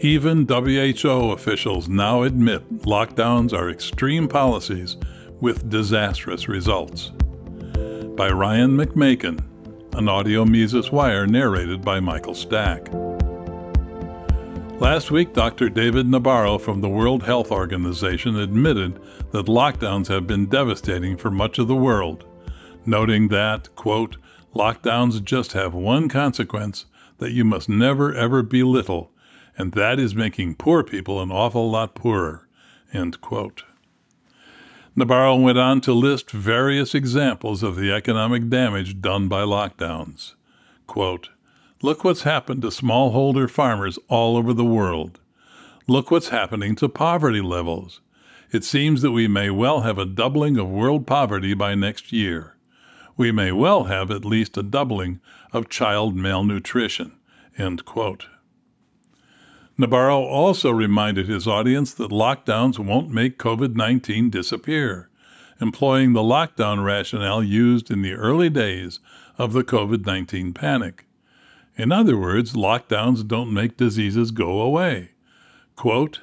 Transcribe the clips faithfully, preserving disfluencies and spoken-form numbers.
Even W H O officials now admit lockdowns are extreme policies with disastrous results. By Ryan McMaken, an audio Mises Wire narrated by Michael Stack. Last week, Doctor David Nabarro from the World Health Organization admitted that lockdowns have been devastating for much of the world, noting that, quote, "Lockdowns just have one consequence that you must never ever belittle, and that is making poor people an awful lot poorer," end quote. Nabarro went on to list various examples of the economic damage done by lockdowns. Quote, "Look what's happened to smallholder farmers all over the world. Look what's happening to poverty levels. It seems that we may well have a doubling of world poverty by next year. We may well have at least a doubling of child malnutrition," end quote. Nabarro also reminded his audience that lockdowns won't make COVID nineteen disappear, employing the lockdown rationale used in the early days of the COVID nineteen panic. In other words, lockdowns don't make diseases go away. Quote,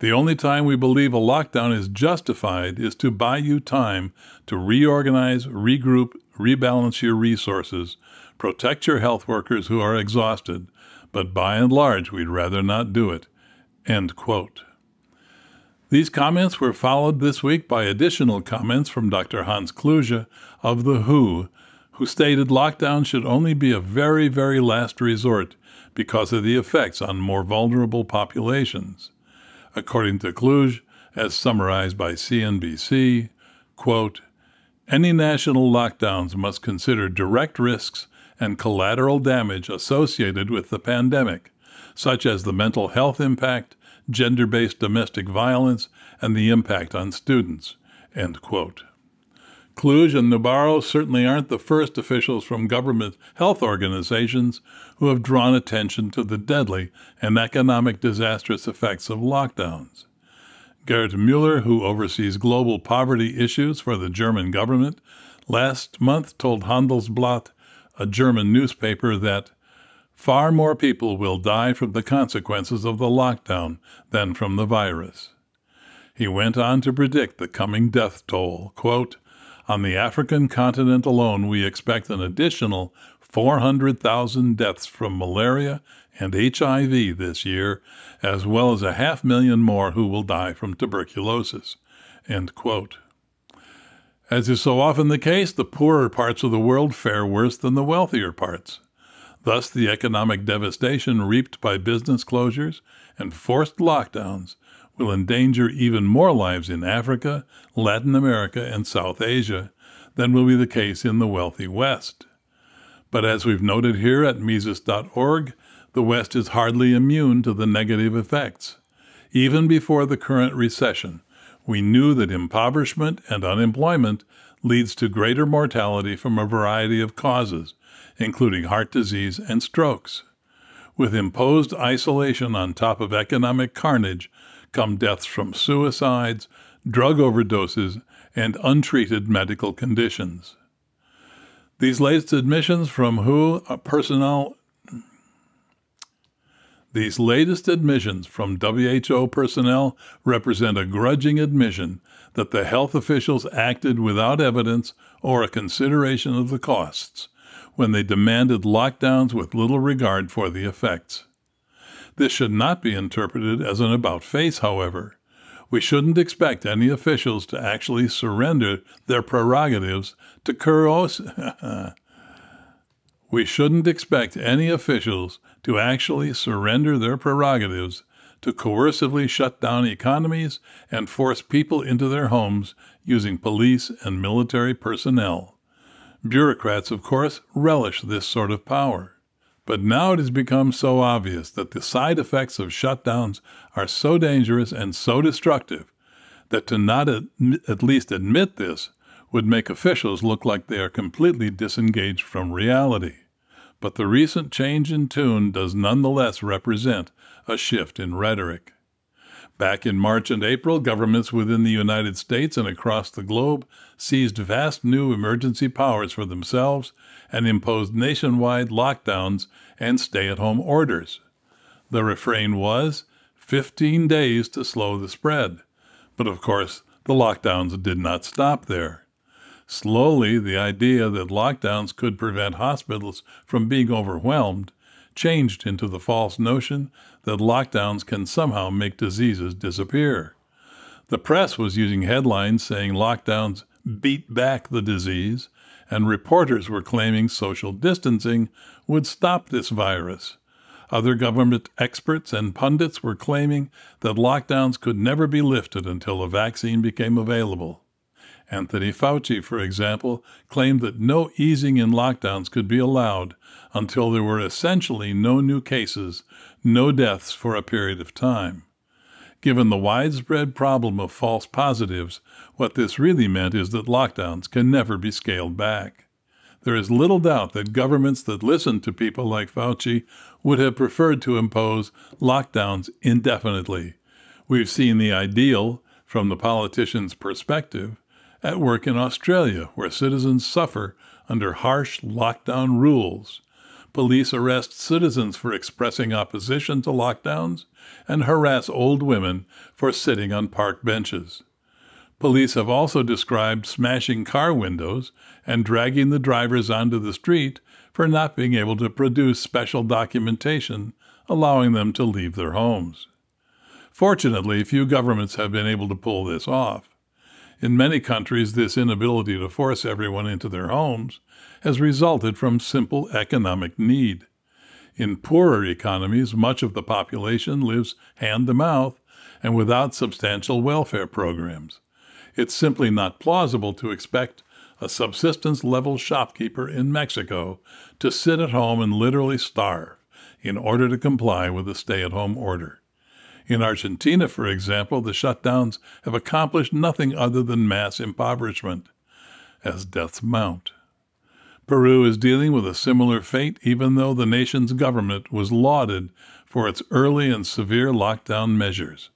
"The only time we believe a lockdown is justified is to buy you time to reorganize, regroup, rebalance your resources, protect your health workers who are exhausted, but by and large we'd rather not do it," end quote. These comments were followed this week by additional comments from Doctor Hans Kluge of the W H O, who stated lockdown should only be a very, very last resort because of the effects on more vulnerable populations. According to Kluge, as summarized by C N B C, quote, "Any national lockdowns must consider direct risks and collateral damage associated with the pandemic, such as the mental health impact, gender-based domestic violence, and the impact on students," end quote. Kluge and Nabarro certainly aren't the first officials from government health organizations who have drawn attention to the deadly and economic disastrous effects of lockdowns. Gert Mueller, who oversees global poverty issues for the German government, last month told Handelsblatt, a German newspaper, that far more people will die from the consequences of the lockdown than from the virus. He went on to predict the coming death toll, quote, "On the African continent alone, we expect an additional four hundred thousand deaths from malaria and H I V this year, as well as a half million more who will die from tuberculosis," end quote. As is so often the case, the poorer parts of the world fare worse than the wealthier parts. Thus, the economic devastation reaped by business closures and forced lockdowns will endanger even more lives in Africa, Latin America, and South Asia than will be the case in the wealthy West. But as we've noted here at Mises dot org, the West is hardly immune to the negative effects. Even before the current recession, we knew that impoverishment and unemployment leads to greater mortality from a variety of causes, including heart disease and strokes. With imposed isolation on top of economic carnage, come deaths from suicides, drug overdoses, and untreated medical conditions. These latest admissions from W H O personnel These latest admissions from W H O personnel represent a grudging admission that the health officials acted without evidence or a consideration of the costs when they demanded lockdowns with little regard for the effects. This should not be interpreted as an about-face, however. We shouldn't expect any officials to actually surrender their prerogatives to curose- We shouldn't expect any officials to actually surrender their prerogatives to coercively shut down economies and force people into their homes using police and military personnel. Bureaucrats, of course, relish this sort of power. But now it has become so obvious that the side effects of shutdowns are so dangerous and so destructive that to not ad- at least admit this would make officials look like they are completely disengaged from reality. But the recent change in tune does nonetheless represent a shift in rhetoric. Back in March and April, governments within the United States and across the globe seized vast new emergency powers for themselves and imposed nationwide lockdowns and stay-at-home orders. The refrain was, fifteen days to slow the spread. But of course, the lockdowns did not stop there. Slowly, the idea that lockdowns could prevent hospitals from being overwhelmed changed into the false notion that lockdowns can somehow make diseases disappear. The press was using headlines saying lockdowns beat back the disease, and reporters were claiming social distancing would stop this virus. Other government experts and pundits were claiming that lockdowns could never be lifted until a vaccine became available. Anthony Fauci, for example, claimed that no easing in lockdowns could be allowed until there were essentially no new cases, no deaths for a period of time. Given the widespread problem of false positives, what this really meant is that lockdowns can never be scaled back. There is little doubt that governments that listened to people like Fauci would have preferred to impose lockdowns indefinitely. We've seen the ideal, from the politician's perspective, at work in Australia, where citizens suffer under harsh lockdown rules. Police arrest citizens for expressing opposition to lockdowns and harass old women for sitting on park benches. Police have also described smashing car windows and dragging the drivers onto the street for not being able to produce special documentation allowing them to leave their homes. Fortunately, few governments have been able to pull this off. In many countries, this inability to force everyone into their homes has resulted from simple economic need. In poorer economies, much of the population lives hand-to-mouth and without substantial welfare programs. It's simply not plausible to expect a subsistence-level shopkeeper in Mexico to sit at home and literally starve in order to comply with a stay-at-home order. In Argentina, for example, the shutdowns have accomplished nothing other than mass impoverishment, as deaths mount. Peru is dealing with a similar fate, even though the nation's government was lauded for its early and severe lockdown measures.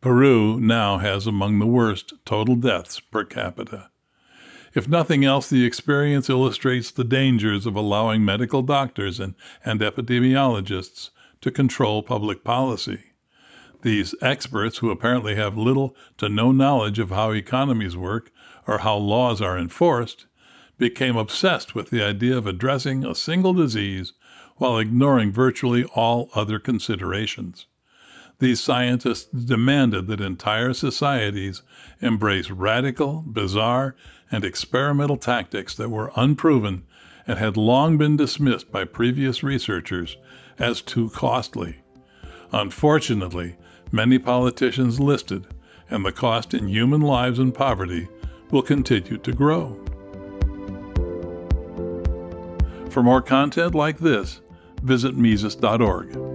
Peru now has among the worst total deaths per capita. If nothing else, the experience illustrates the dangers of allowing medical doctors and, and epidemiologists to control public policy. These experts, who apparently have little to no knowledge of how economies work or how laws are enforced, became obsessed with the idea of addressing a single disease while ignoring virtually all other considerations. These scientists demanded that entire societies embrace radical, bizarre, and experimental tactics that were unproven and had long been dismissed by previous researchers as too costly. Unfortunately, many politicians listed, and the cost in human lives and poverty will continue to grow. For more content like this, visit Mises dot org.